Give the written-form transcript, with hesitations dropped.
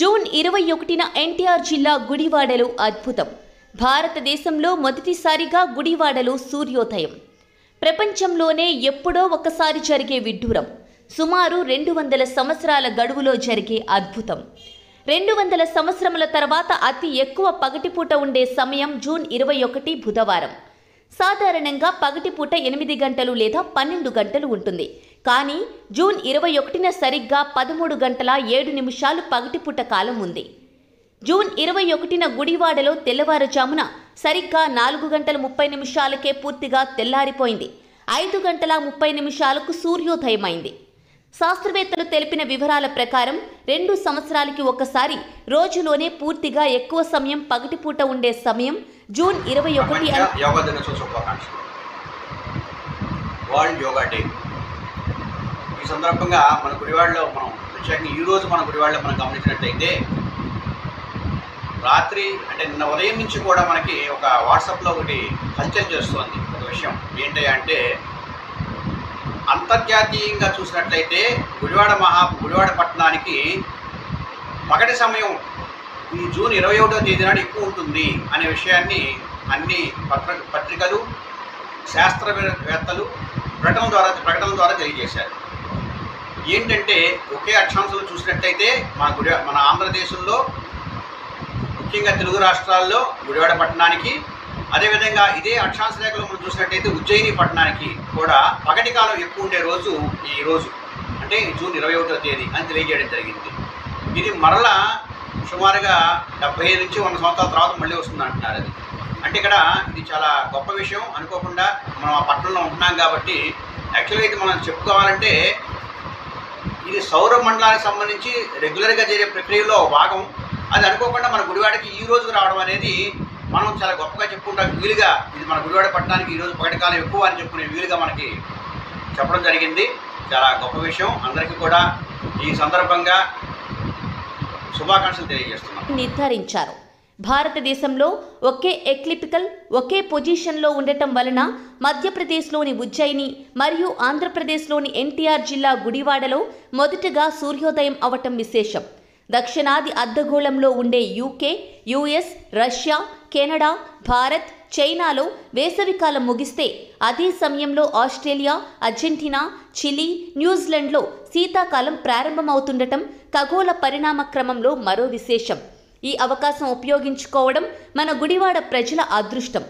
June 21న NTR జిల్లా గుడివాడలో అద్భుతం. భారతదేశంలో మొదటిసారిగా గుడివాడలో సూర్యోదయం. ప్రపంచంలోనే ఎప్పుడో ఒకసారి జరిగే విడ్డూరం. సుమారు 200 సంవత్సరాల గడువులో జరిగే అద్భుతం. 200 సంవత్సరముల తర్వాత అతి ఎక్కువ పగటిపూట ఉండే సమయం జూన్ 21 బుధవారం. సాధారణంగా పగటిపూట 8 గంటలు లేదా 12 గంటలు ఉంటుంది. కానీ జూన్ 21న సరిగ్గా 13:07 పగటిపూట కాలం ఉంది. జూన్ 21న గుడివాడలో తెల్లవారుజామున సరిగ్గా 4:30 పూర్తిగా తెల్లారిపోయింది. 5:30 సూర్యోదయమైంది. శాస్త్రవేత్తలు తెలిపిన వివరాల ప్రకారం 2 సంవత్సరాలకి ఒకసారి రోజులోనే పూర్తిగా ఎక్కువ సమయం పగటిపూట ఉండే సమయం జూన్ 21. వరల్డ్ యోగా డే ఈ సందర్భంగా మన గుడివాడలో మనం ప్రత్యేకంగా ఈరోజు మన గుడివాడలో మనం గమనించినట్లయితే రాత్రి అంటే నిన్న ఉదయం నుంచి కూడా మనకి ఒక వాట్సాప్లో ఒకటి హల్చల్ చేస్తుంది ఒక విషయం ఏంటంటే అంతర్జాతీయంగా చూసినట్లయితే గుడివాడ పట్టణానికి పగటి సమయం ఈ జూన్ 21వ తేదీ నాడు ఎక్కువ ఉంటుంది అనే విషయాన్ని అన్ని పత్రికలు శాస్త్రవేత్తలు ప్రకటన ద్వారా తెలియజేశారు. ఏంటంటే ఒకే అక్షాంశంలో చూసినట్లయితే మన ఆంధ్రదేశంలో ముఖ్యంగా తెలుగు రాష్ట్రాల్లో గుడివాడ పట్టణానికి, అదేవిధంగా ఇదే అక్షాంశ రేఖలో మనం చూసినట్టయితే ఉజ్జయిని పట్టణానికి కూడా పగటి కాలం ఎక్కువ ఉండే రోజు ఈరోజు అంటే జూన్ 21వ తేదీ అని తెలియజేయడం జరిగింది. ఇది మరలా సుమారుగా 70 నుంచి 100 సంవత్సరాల తర్వాత మళ్ళీ వస్తుంది అంటున్నారు. అది అంటే ఇక్కడ ఇది చాలా గొప్ప విషయం. అనుకోకుండా మనం ఆ పట్టణంలో ఉంటున్నాం కాబట్టి యాక్చువల్గా ఇది మనం చెప్పుకోవాలంటే ఇది సౌర మండలానికి సంబంధించి రెగ్యులర్గా జరిగే ప్రక్రియలో భాగం. అది అనుకోకుండా మన గుడివాడకి ఈ రోజు రావడం అనేది మనం చాలా గొప్పగా చెప్పుకుంటాం. వీలుగా ఇది మన గుడివాడ పట్టణానికి ఈరోజు పగటి కాలం ఎక్కువ అని చెప్పుకునే వీలుగా మనకి చెప్పడం జరిగింది. చాలా గొప్ప విషయం. అందరికీ కూడా ఈ సందర్భంగా శుభాకాంక్షలు తెలియజేస్తున్నాం. నిర్ధారించారు. భారతదేశంలో ఒకే ఎక్లిప్టికల్ ఒకే పొజిషన్లో ఉండటం వలన మధ్యప్రదేశ్లోని ఉజ్జయిని మరియు ఆంధ్రప్రదేశ్లోని ఎన్టీఆర్ జిల్లా గుడివాడలో మొదటగా సూర్యోదయం అవటం విశేషం. దక్షిణాది అర్ధగోళంలో ఉండే UK, US, Russia, Canada, Bharat, చైనాలో వేసవికాలం ముగిస్తే అదే సమయంలో ఆస్ట్రేలియా, అర్జెంటీనా, చిలీ, న్యూజిలాండ్లో శీతాకాలం ప్రారంభమవుతుండటం ఖగోళ పరిణామ క్రమంలో మరో విశేషం. ఈ అవకాశం ఉపయోగించుకోవడం మన గుడివాడ ప్రజల అదృష్టం.